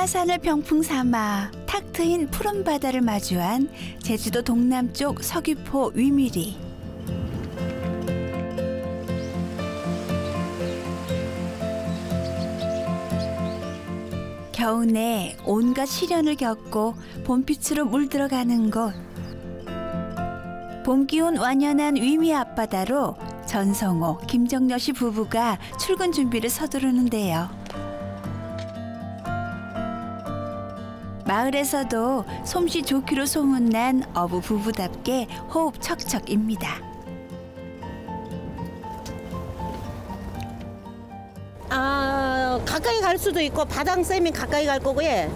한라산을 병풍 삼아 탁 트인 푸른 바다를 마주한 제주도 동남쪽 서귀포 위미리. 겨우내 온갖 시련을 겪고 봄빛으로 물들어가는 곳. 봄기운 완연한 위미 앞바다로 전성호, 김정녀 씨 부부가 출근 준비를 서두르는데요. 마을에서도 솜씨 좋기로 소문난 어부 부부답게 호흡 척척입니다. 가까이 갈 수도 있고 바닥쌤이 가까이 갈 거고 예.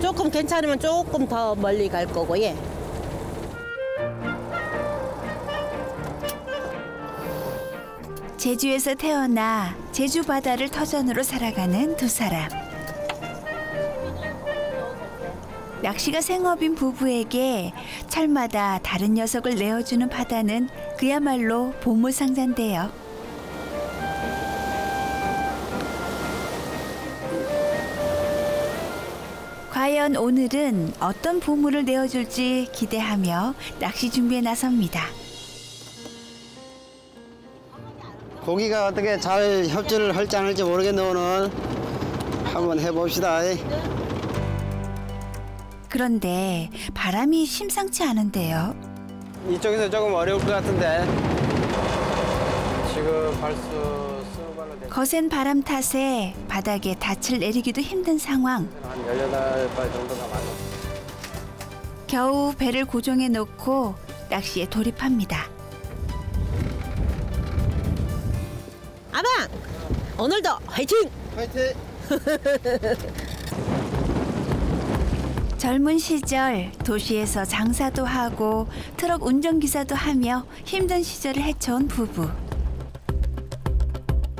조금 괜찮으면 조금 더 멀리 갈 거고 예. 제주에서 태어나 제주 바다를 터전으로 살아가는 두 사람. 낚시가 생업인 부부에게 철마다 다른 녀석을 내어주는 바다는 그야말로 보물상자인데요. 과연 오늘은 어떤 보물을 내어줄지 기대하며 낚시 준비에 나섭니다. 고기가 어떻게 잘 협조를 할지 안 할지 모르겠네. 오늘 한번 해봅시다. 그런데 바람이 심상치 않은데요. 이쪽에서 조금 어려울 것 같은데. 지금 거센 바람 탓에 바닥에 닻을 내리기도 힘든 상황. 한 18발 정도 남았네. 겨우 배를 고정해 놓고 낚시에 돌입합니다. 아방! 오늘도 화이팅! 화이팅! 젊은 시절 도시에서 장사도 하고 트럭 운전기사도 하며 힘든 시절을 헤쳐온 부부.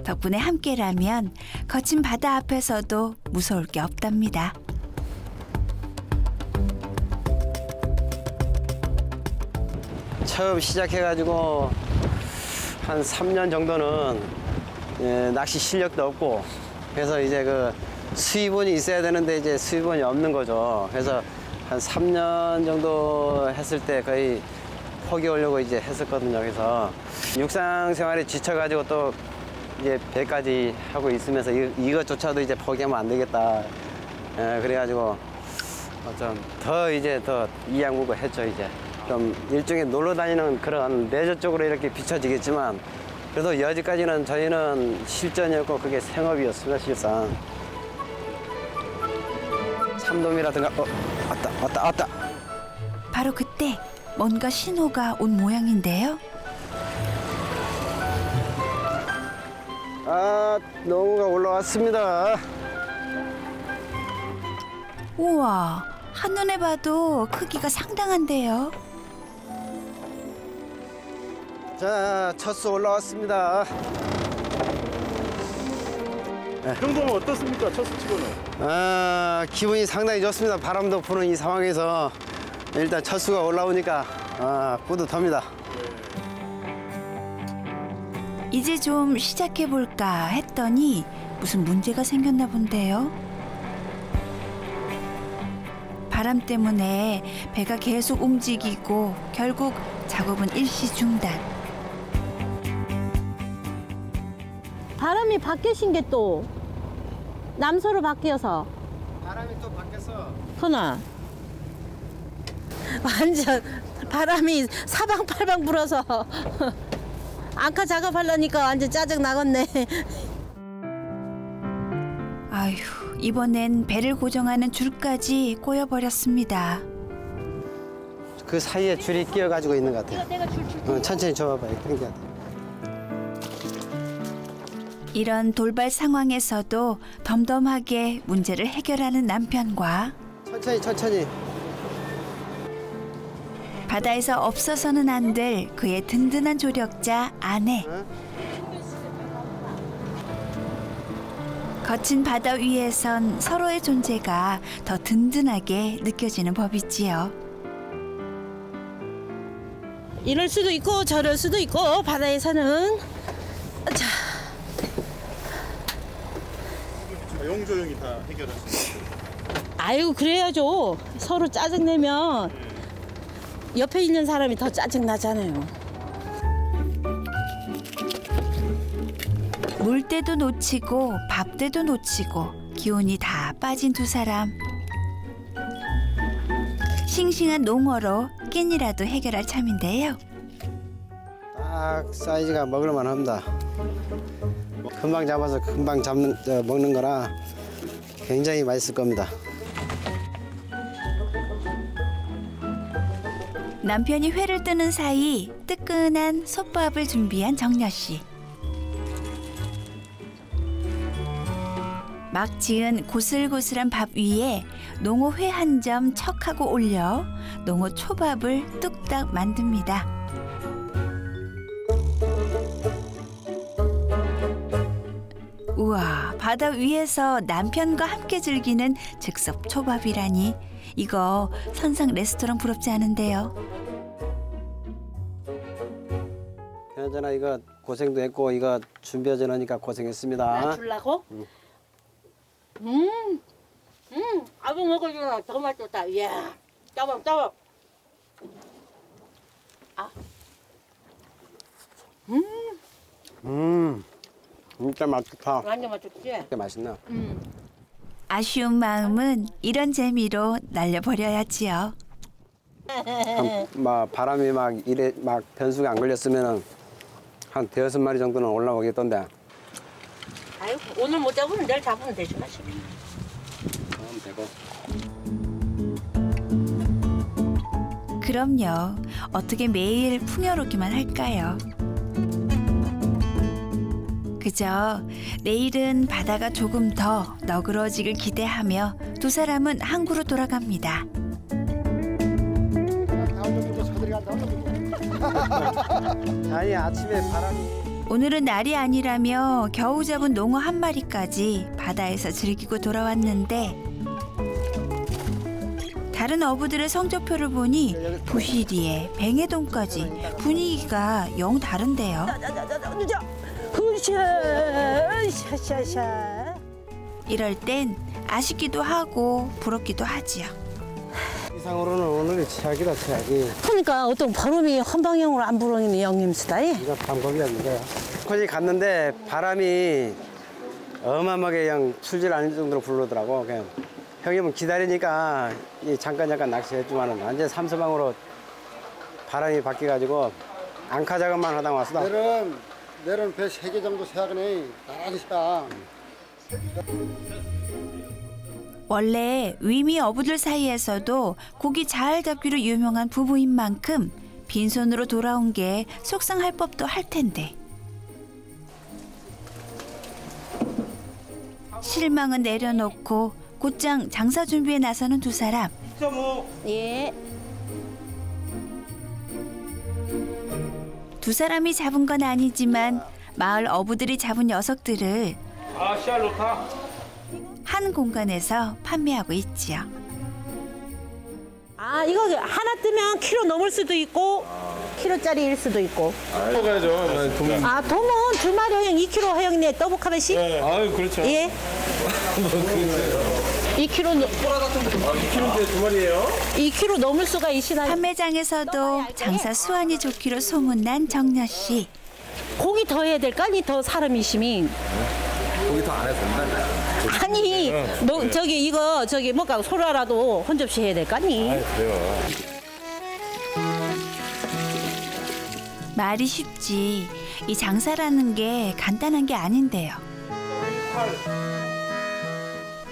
덕분에 함께라면 거친 바다 앞에서도 무서울 게 없답니다. 처음 시작해가지고 한 3년 정도는 낚시 실력도 없고, 그래서 이제 그 수입원이 있어야 되는데 이제 수입원이 없는 거죠. 그래서 한 3년 정도 했을 때 거의 포기하려고 이제 했었거든요. 그래서 육상 생활에 지쳐가지고 또 이제 배까지 하고 있으면서 이것조차도 이제 포기하면 안 되겠다. 그래가지고 좀 더 이제 더 이양구고 했죠. 이제 좀 일종의 놀러 다니는 그런 레저 쪽으로 이렇게 비춰지겠지만. 그래도 여지까지는 저희는 실전이었고 그게 생업이었습니다, 실상. 참돔이라든가, 왔다. 바로 그때 뭔가 신호가 온 모양인데요. 아, 농어가 올라왔습니다. 우와, 한눈에 봐도 크기가 상당한데요. 자, 첫수 올라왔습니다. 이 정도면 어떻습니까? 첫수 치고는? 아, 기분이 상당히 좋습니다. 바람도 부는 이 상황에서 일단 첫수가 올라오니까 뿌듯합니다. 이제 좀 시작해볼까 했더니 무슨 문제가 생겼나 본데요. 바람 때문에 배가 계속 움직이고 결국 작업은 일시 중단. 바람이 바뀌신 게 또 남서로 바뀌어서 바람이 또 바뀌어서 그나 완전 바람이 사방팔방 불어서 아까 작업하려니까 완전 짜증 나겠네. 아휴, 이번엔 배를 고정하는 줄까지 꼬여버렸습니다. 그 사이에 줄이 끼어가지고 있는 것 같아요. 내가 줄. 천천히 접어봐요. 당겨야 돼. 이런 돌발 상황에서도 덤덤하게 문제를 해결하는 남편과 천천히 바다에서 없어서는 안 될 그의 든든한 조력자 아내. 거친 바다 위에선 서로의 존재가 더 든든하게 느껴지는 법이지요. 이럴 수도 있고 저럴 수도 있고 바다에서는. 자. 조용히 다 해결하시죠. 아이고 그래야죠. 서로 짜증내면 옆에 있는 사람이 더 짜증나잖아요. 물때도 놓치고 밥때도 놓치고 기운이 다 빠진 두 사람. 싱싱한 농어로 끼니라도 해결할 참인데요. 딱 사이즈가 먹을만 합니다. 금방 잡아서 금방 먹는 거라 굉장히 맛있을 겁니다. 남편이 회를 뜨는 사이 뜨끈한 솥밥을 준비한 정녀 씨. 막 지은 고슬고슬한 밥 위에 농어 회 한 점 척하고 올려 농어 초밥을 뚝딱 만듭니다. 우와, 바다 위에서 남편과 함께 즐기는 즉석 초밥이라니. 이거 선상 레스토랑 부럽지 않은데요. 그나저나 이거 고생도 했고 이거 준비하지 않으니까 고생했습니다. 나 주려고? 아버 먹어주면 더 맛있다. 이야, 따박. 아, 진짜 맛있다. 완전 맛있지? 진짜 맛있나? 아쉬운 마음은 이런 재미로 날려버려야지요. 막 바람이 막 이래 막 변수가 안 걸렸으면 한 5마리 정도는 올라오겠던데. 아유, 오늘 못 잡으면 내일 잡으면 되지 마시고. 그럼 되고. 그럼요. 어떻게 매일 풍요롭기만 할까요? 그죠. 내일은 바다가 조금 더 너그러지길 기대하며 두 사람은 항구로 돌아갑니다. 아니, 아침에 바람이... 오늘은 날이 아니라며 겨우 잡은 농어 한 마리까지 바다에서 즐기고 돌아왔는데 다른 어부들의 성적표를 보니 부시리에 뱅에돔까지 분위기가 영 다른데요. 이럴 땐 아쉽기도 하고 부럽기도 하지요. 이상으로는 오늘이 최악이다, 최악이. 그러니까 어떤 바람이 한 방향으로 안 불어오는 형님 스타일? 이건 방법이 없는데요. 거기 갔는데 바람이 어마어마하게 그냥 출질 않을 정도로 불러오더라고. 그냥 형님은 기다리니까 잠깐 낚시했지만은 완전 삼서방으로 바람이 바뀌어가지고 앙카 작업만 하다 왔어. 내일은 배 3개 정도 세하거니 나란히 사. 원래 위미 어부들 사이에서도 고기 잘 잡기로 유명한 부부인 만큼 빈손으로 돌아온 게 속상할 법도 할 텐데. 실망은 내려놓고 곧장 장사 준비에 나서는 두 사람. 2.5. 예. 두 사람이 잡은 건 아니지만 마을 어부들이 잡은 녀석들을 한 공간에서 판매하고 있지요. 아, 이거 하나 뜨면 키로 넘을 수도 있고 키로짜리일 수도 있고. 아, 돔은 두 마리 허영 2kg 허영네 더블카벳이? 네. 아유, 그렇죠. 예. 그렇죠. 2kg. 꼬라 같은 거. 아, 2kg인데 두 마리예요? 2kg 넘을 수가 있으나. 판매장에서도 장사 수완이 좋기로 소문난 정녀 씨. 고기 더 해야 될까? 아니, 더 사람이 심이. 고기 더 안 해도 된다. 아니, 너, 저기 이거 저기 뭔가 소라라도 한 접시 해야 될거 아니? 그래요. 말이 쉽지. 이 장사라는 게 간단한 게 아닌데요.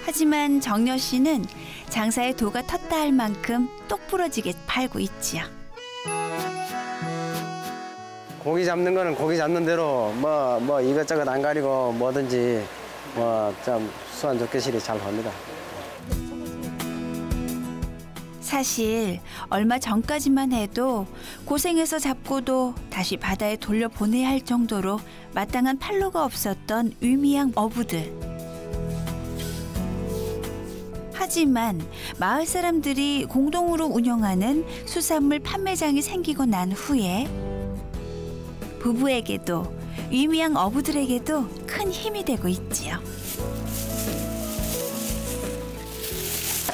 하지만 정녀 씨는 장사에 도가 텄다 할 만큼 똑부러지게 팔고 있지요. 고기 잡는 거는 고기 잡는 대로 뭐 이것저것 안 가리고 뭐든지 와, 참 수완 젓개질이 잘 합니다. 사실 얼마 전까지만 해도 고생해서 잡고도 다시 바다에 돌려보내야 할 정도로 마땅한 판로가 없었던 위미양 어부들. 하지만 마을 사람들이 공동으로 운영하는 수산물 판매장이 생기고 난 후에 부부에게도 위미양 어부들에게도 큰 힘이 되고 있지요.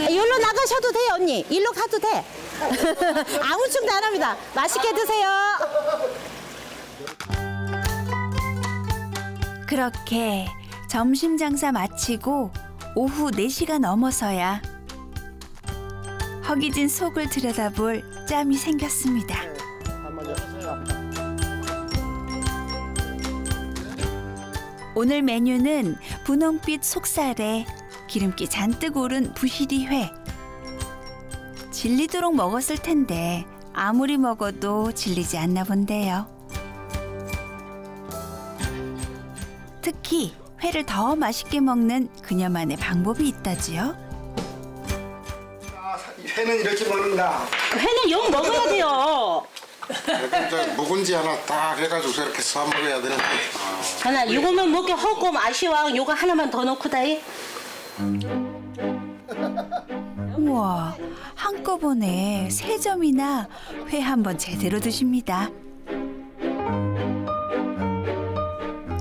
여기로 나가셔도 돼요, 언니. 일로 가도 돼. 아무 충도 안 합니다. 맛있게 드세요. 그렇게 점심 장사 마치고 오후 4시가 넘어서야 허기진 속을 들여다볼 짬이 생겼습니다. 오늘 메뉴는 분홍빛 속살에 기름기 잔뜩 오른 부시리회. 질리도록 먹었을 텐데 아무리 먹어도 질리지 않나 본데요. 특히 회를 더 맛있게 먹는 그녀만의 방법이 있다지요. 회는 이렇게 먹는다. 회는 욕 먹어야 돼요. 묵은지 하나 딱 해가지고 이렇게 싸먹어야 되는데. 하나 이거만 먹게 허고 아쉬워. 요거 하나만 더 넣고 다이. 우와, 한꺼번에 3점이나 회 한번 제대로 드십니다.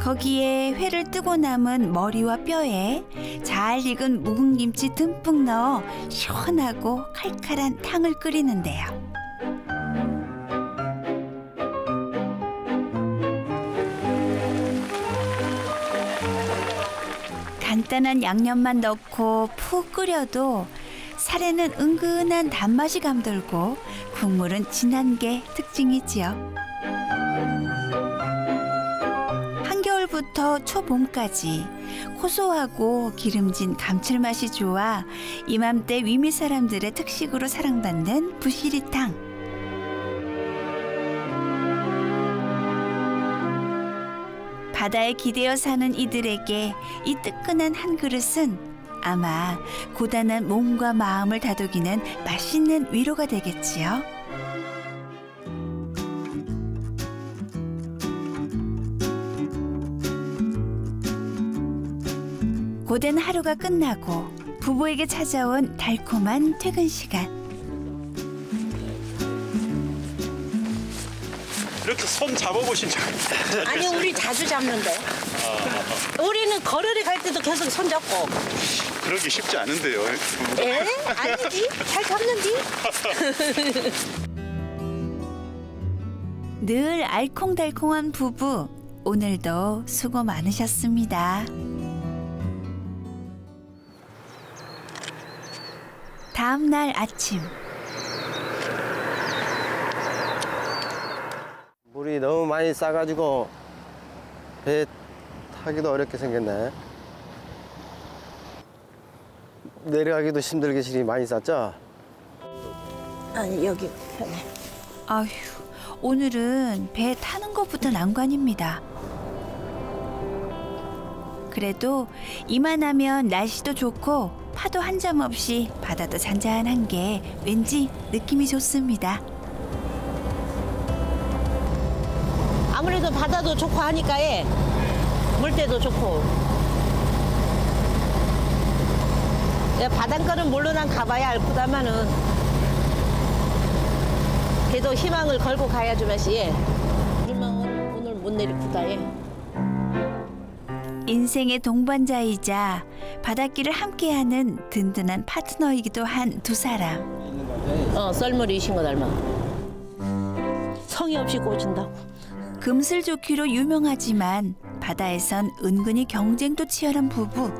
거기에 회를 뜨고 남은 머리와 뼈에 잘 익은 묵은 김치 듬뿍 넣어 시원하고 칼칼한 탕을 끓이는데요. 간단한 양념만 넣고 푹 끓여도 살에는 은근한 단맛이 감돌고 국물은 진한 게 특징이지요. 부터 초봄까지 고소하고 기름진 감칠맛이 좋아 이맘때 위미 사람들의 특식으로 사랑받는 부시리탕. 바다에 기대어 사는 이들에게 이 뜨끈한 한 그릇은 아마 고단한 몸과 마음을 다독이는 맛있는 위로가 되겠지요. 고된 하루가 끝나고 부부에게 찾아온 달콤한 퇴근 시간. 이렇게 손 잡아보신 적 있어요? 아니, 우리 자주 잡는데. 우리는 거리를 갈 때도 계속 손 잡고. 그러기 쉽지 않은데요. 에? 아니지. 잘 잡는디. 늘 알콩달콩한 부부. 오늘도 수고 많으셨습니다. 다음 날 아침. 물이 너무 많이 싸가지고 배 타기도 어렵게 생겼네. 내려가기도 힘들게 실이 많이 쌌죠? 아니, 여기. 아휴, 오늘은 배 타는 것부터 난관입니다. 그래도 이만하면 날씨도 좋고 파도 한 점 없이 바다도 잔잔한 게 왠지 느낌이 좋습니다. 아무래도 바다도 좋고 하니까 물때도 좋고. 바닷가는 물론 안 가봐야 알고다마는 그래도 희망을 걸고 가야지만시. 희망은 오늘 못 내리고다. 인생의 동반자이자 바닷길을 함께하는 든든한 파트너이기도 한 두 사람. 썰물이신 거 닮아. 성의 없이 꽂힌다고. 금슬 좋기로 유명하지만 바다에선 은근히 경쟁도 치열한 부부.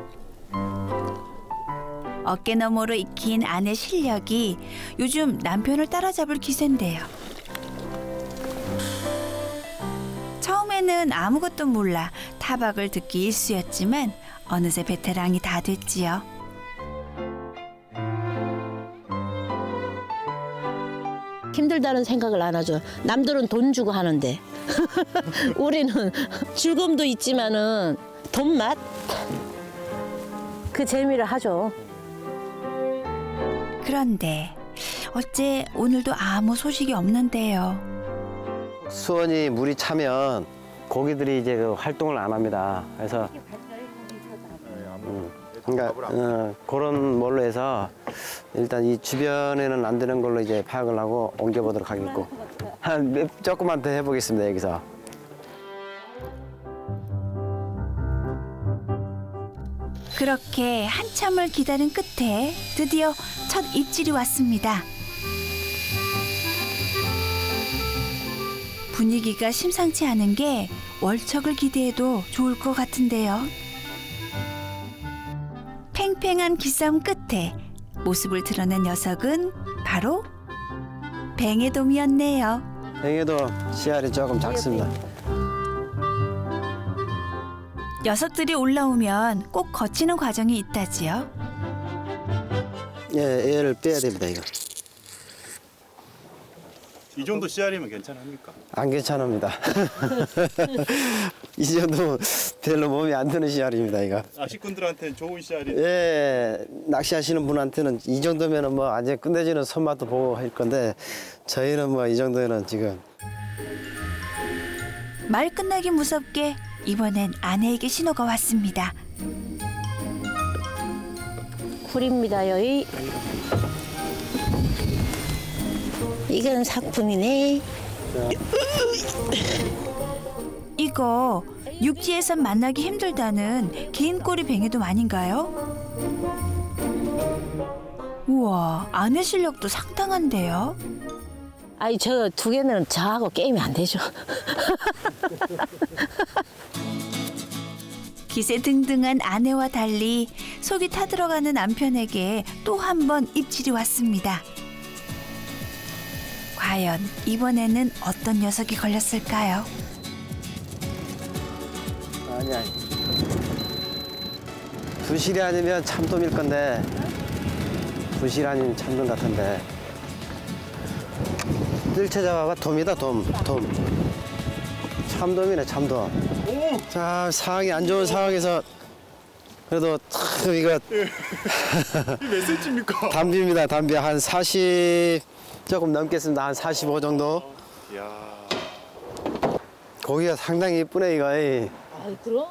어깨 너머로 익힌 아내 실력이 요즘 남편을 따라잡을 기세인데요. 처음에는 아무것도 몰라 타박을 듣기 일쑤였지만 어느새 베테랑이 다 됐지요. 힘들다는 생각을 안 하죠. 남들은 돈 주고 하는데 우리는 즐거움도 있지만은 돈 맛? 그 재미를 하죠. 그런데 어째 오늘도 아무 소식이 없는데요. 수온이 물이 차면 고기들이 이제 그 활동을 안 합니다. 그래서 그러니까 그런 걸로 해서 일단 이 주변에는 안 되는 걸로 이제 파악을 하고 옮겨보도록 하겠고 한 조금만 더 해보겠습니다. 여기서 그렇게 한참을 기다린 끝에 드디어 첫 입질이 왔습니다. 분위기가 심상치 않은 게 월척을 기대해도 좋을 것 같은데요. 팽팽한 기싸움 끝에 모습을 드러낸 녀석은 바로 뱅에돔이었네요. 뱅에돔 씨알이 조금 작습니다. 녀석들이 올라오면 꼭 거치는 과정이 있다지요? 예, 얘를 빼야 됩니다, 이거. 이 정도 씨알이면 괜찮습니까? 안 괜찮습니다. 이 정도 별로 몸에 안 드는 씨알입니다, 이거. 낚시꾼들한테는 좋은 씨알이에요? 예, 낚시하시는 분한테는 이 정도면 뭐 완전히 끝내주는 손맛도 보고 할 건데 저희는 뭐 이 정도에는 지금. 말 끝나기 무섭게 이번엔 아내에게 신호가 왔습니다. 굴입니다, 여기. 이건 사품이네. 이거 육지에서 만나기 힘들다는 긴꼬리뱅에돔 아닌가요? 우와, 아내 실력도 상당한데요. 아니, 저 두 개는 저하고 게임이 안 되죠. 기세등등한 아내와 달리 속이 타들어가는 남편에게 또 한 번 입질이 왔습니다. 과연 이번에는 어떤 녀석이 걸렸을까요? 아니야. 부시리 아니면 참돔일 건데. 부시리 아니면 참돔 같은데. 일체 잡아봐. 돔이다, 돔. 돔. 참돔이네, 참돔. 자, 상황이 안 좋은 상황에서 그래도 참 이거. 몇 센치입니까? 담비입니다, 담비. 한 40... 조금 넘겠습니다. 한 45 정도. 이야. 고기가 상당히 예쁘네, 이거. 아, 그럼.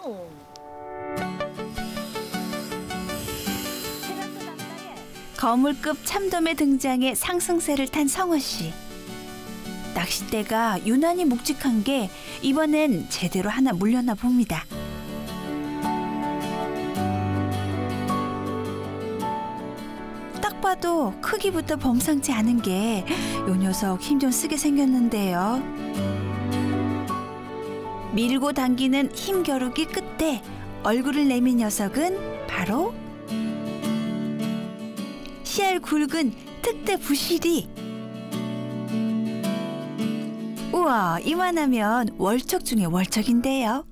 거물급 참돔의 등장에 상승세를 탄 성호 씨. 낚싯대가 유난히 묵직한 게 이번엔 제대로 하나 물렸나 봅니다. 봐도 크기부터 범상치 않은 게 요 녀석 힘 좀 쓰게 생겼는데요. 밀고 당기는 힘겨루기 끝에 얼굴을 내민 녀석은 바로 씨알 굵은 특대 부시리. 우와, 이만하면 월척 중에 월척인데요.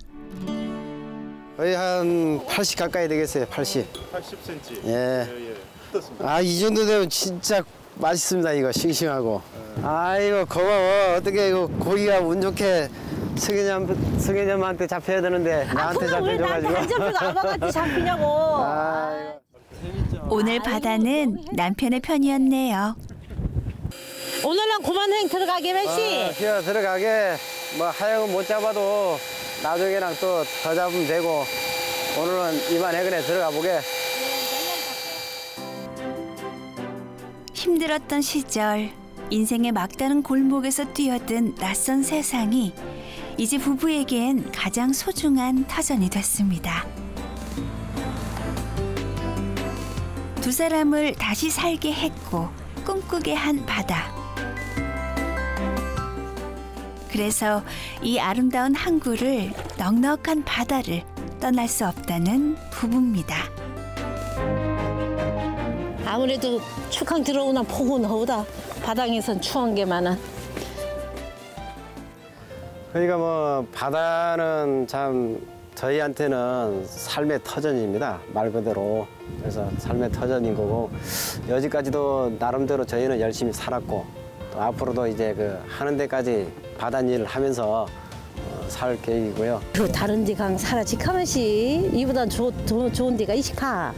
거의 한 80 가까이 되겠어요, 80. 80cm. 예. 예. 아, 이 정도 되면 진짜 맛있습니다, 이거. 싱싱하고. 아이고, 고마워. 어떻게 이거 고기가 운 좋게 승현이한테 잡혀야 되는데 나한테 잡혀줘가지고. 안 잡혀도 아빠한테 잡히냐고. 아. 오늘 바다는 남편의 편이었네요. 오늘은 고만행 들어가게 멜씨. 기어 들어가게. 뭐 하여금 못 잡아도 나중에랑 또 더 잡으면 되고 오늘은 이만 해근에 들어가 보게. 힘들었던 시절, 인생의 막다른 골목에서 뛰어든 낯선 세상이 이제 부부에겐 가장 소중한 터전이 됐습니다. 두 사람을 다시 살게 했고 꿈꾸게 한 바다. 그래서 이 아름다운 항구를, 넉넉한 바다를 떠날 수 없다는 부부입니다. 아무래도 축항 들어오나 폭우 나오다 바닥에선 추한 게 많아. 그러니까 뭐 바다는 참 저희한테는 삶의 터전입니다, 말 그대로. 그래서 삶의 터전인 거고 여지까지도 나름대로 저희는 열심히 살았고 또 앞으로도 이제 그 하는 데까지 바닷일을 하면서 살 계획이고요. 그 다른 데 강 살아 직하면시 이보다 좋은 데가 이시카.